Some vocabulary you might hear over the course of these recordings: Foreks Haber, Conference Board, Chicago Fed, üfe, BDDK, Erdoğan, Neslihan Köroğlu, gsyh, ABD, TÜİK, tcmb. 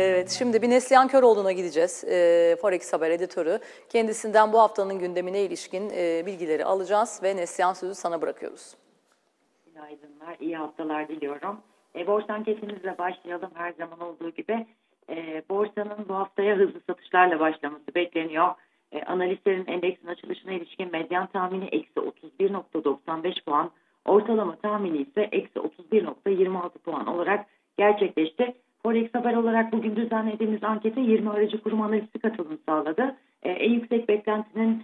Evet, şimdi bir Neslihan Köroğlu'na gideceğiz. Foreks Haber editörü. Kendisinden bu haftanın gündemine ilişkin bilgileri alacağız ve Neslihan, sözü sana bırakıyoruz. Günaydınlar, iyi haftalar diliyorum. Borsa anketimizle başlayalım her zaman olduğu gibi. Borsanın bu haftaya hızlı satışlarla başlaması bekleniyor. Analistlerin endeksin açılışına ilişkin medyan tahmini -31.95 puan, ortalama tahmini ise -31.26 puan olarak gerçekleşti. Foreks Haber olarak bugün düzenlediğimiz ankete 20 aracı kurum analisti katılım sağladı. En yüksek beklentinin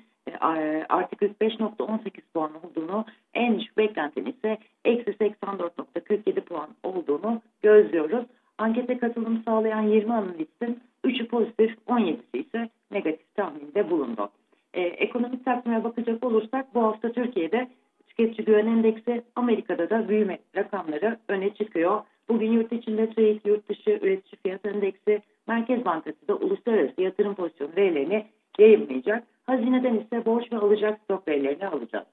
artık 45.18 puan olduğunu, en düşük beklentinin ise -84.47 puan olduğunu gözlüyoruz. Ankete katılım sağlayan 20 analistin 3'ü pozitif, 17'si ise negatif tahminde bulundu. Ekonomik takvime bakacak olursak bu hafta Türkiye'de tüketici güven endeksi, Amerika'da da büyüme rakamları öne çıkıyor. Bugün yurt içinde TÜİK, yurt dışı üretici fiyat endeksi, Merkez Bankası da uluslararası yatırım pozisyonu verilerini yayınlayacak. Hazineden ise borç ve alacak stok verilerini alacağız.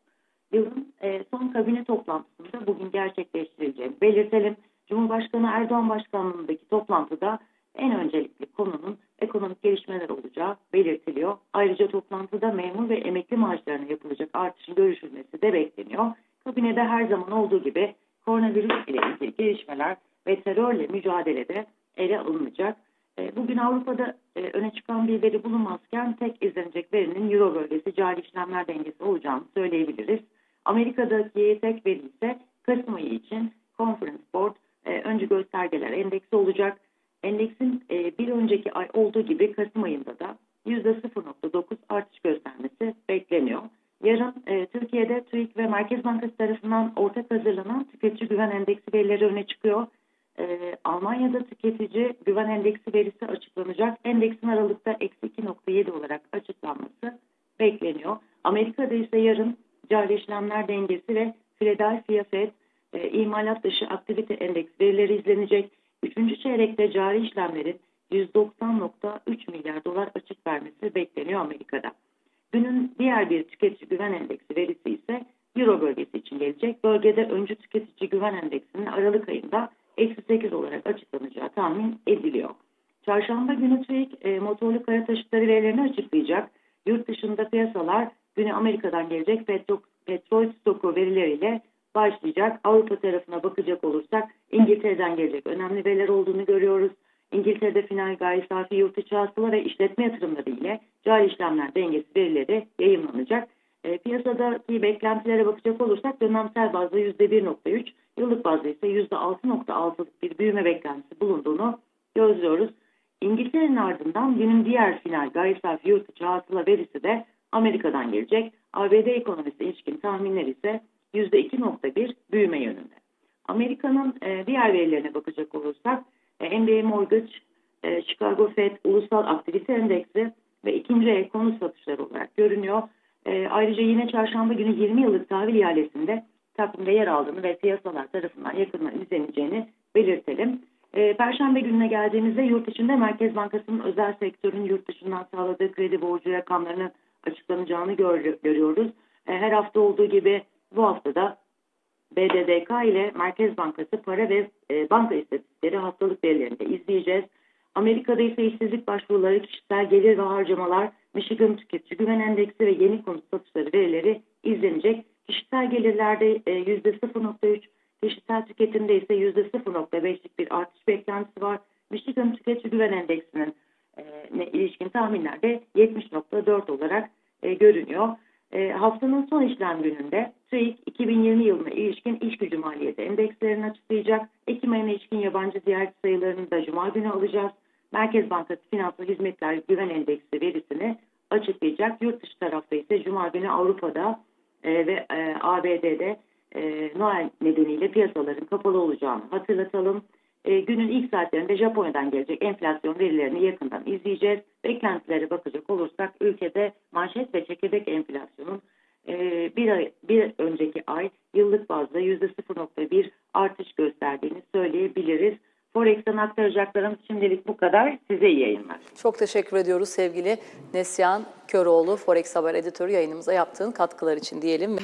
Yılın son kabine toplantısında bugün gerçekleştireceğini belirtelim. Cumhurbaşkanı Erdoğan başkanlığındaki toplantıda en öncelikli konunun ekonomik gelişmeler olacağı belirtiliyor. Ayrıca toplantıda memur ve emekli maaşlarına yapılacak artışın görüşülmesi de bekleniyor. Kabinede her zaman olduğu gibi koronavirüs ile ilgili gelişmeler ve terörle mücadelede ele alınacak. Bugün Avrupa'da öne çıkan bir veri bulunmazken tek izlenecek verinin Euro bölgesi cari işlemler dengesi olacağını söyleyebiliriz. Amerika'daki tek veri ise Kasım ayı için Conference Board öncü göstergeler endeksi olacak. Endeksin bir önceki ay olduğu gibi Kasım ayında da %0.9 artış göstermesi bekleniyor. Yarın Türkiye'de TÜİK ve Merkez Bankası tarafından ortak hazırlanan tüketici güven endeksi verileri öne çıkıyor. Almanya'da tüketici güven endeksi verisi açıklanacak. Endeksin Aralık'ta -2.7 olarak açıklanması bekleniyor. Amerika'da ise yarın cari işlemler dengesi ve Chicago Fed imalat dışı aktivite endeksi verileri izlenecek. Üçüncü çeyrekte cari işlemlerin $190.3 milyar açık vermesi bekleniyor Amerika'da. Günün diğer bir tüketici güven endeksi verisi ise Euro bölgesi için gelecek. Bölgede öncü tüketici güven endeksinin Aralık ayında -8 olarak açıklanacağı tahmin ediliyor. Çarşamba günü TÜİK motorlu kara taşıtları verilerini açıklayacak. Yurt dışında piyasalar güne Amerika'dan gelecek petrol stoku verileriyle başlayacak. Avrupa tarafına bakacak olursak İngiltere'den gelecek önemli veriler olduğunu görüyoruz. İngiltere'de final gayri safi yurt içi hasıla ve işletme yatırımları ile cari işlemler dengesi verileri yayımlanacak. Piyasadaki beklentilere bakacak olursak dönemsel bazda %1.3, yıllık bazda ise %6.6'lık bir büyüme beklentisi bulunduğunu gözlüyoruz. İngiltere'nin ardından günün diğer final gayri safi yurt içi hasıla verisi de Amerika'dan gelecek. ABD ekonomisi ilişkin tahminler ise %2.1 büyüme yönünde. Amerika'nın diğer verilerine bakacak olursak MBA Mortgage, Chicago Fed, Ulusal Aktivite Endeksi ve ikinci el konut satışları olarak görünüyor. Ayrıca yine çarşamba günü 20 yıllık tahvil ihalesinde takvimde yer aldığını ve piyasalar tarafından yakından izleneceğini belirtelim. Perşembe gününe geldiğimizde yurt içinde Merkez Bankası'nın özel sektörün yurt dışından sağladığı kredi borcu rakamlarının açıklanacağını görüyoruz. Her hafta olduğu gibi bu hafta da BDDK ile Merkez Bankası para ve banka istatistikleri haftalık verilerini de izleyeceğiz. Amerika'da ise işsizlik başvuruları, kişisel gelir ve harcamalar, Michigan tüketici güven endeksi ve yeni konut satışları verileri izlenecek. Kişisel gelirlerde %0.3, kişisel tüketimde ise %0.5'lik bir artış beklentisi var. Michigan tüketici güven endeksinin ilişkin tahminlerde 70.4 olarak görünüyor. Haftanın son işlem gününde TÜİK 2020 yılına ilişkin iş gücü maliyeti endekslerini açıklayacak. Ekim ayına ilişkin yabancı ziyaretçi sayılarını da Cuma günü alacağız. Merkez Bankası Finansal Hizmetler Güven Endeksi verisini açıklayacak. Yurt dışı tarafta ise Cuma günü Avrupa'da ve ABD'de Noel nedeniyle piyasaların kapalı olacağını hatırlatalım. Günün ilk saatlerinde Japonya'dan gelecek enflasyon verilerini yakından izleyeceğiz. Beklentilere bakacak olursak ülkede manşet ve çekirdek enflasyonun bir önceki ay yıllık bazda %0.1 artış gösterdiğini söyleyebiliriz. Forex'ten aktaracaklarım şimdilik bu kadar. Size iyi yayınlar. Çok teşekkür ediyoruz sevgili Neslihan Köroğlu, Foreks Haber editörü, yayınımıza yaptığın katkılar için diyelim.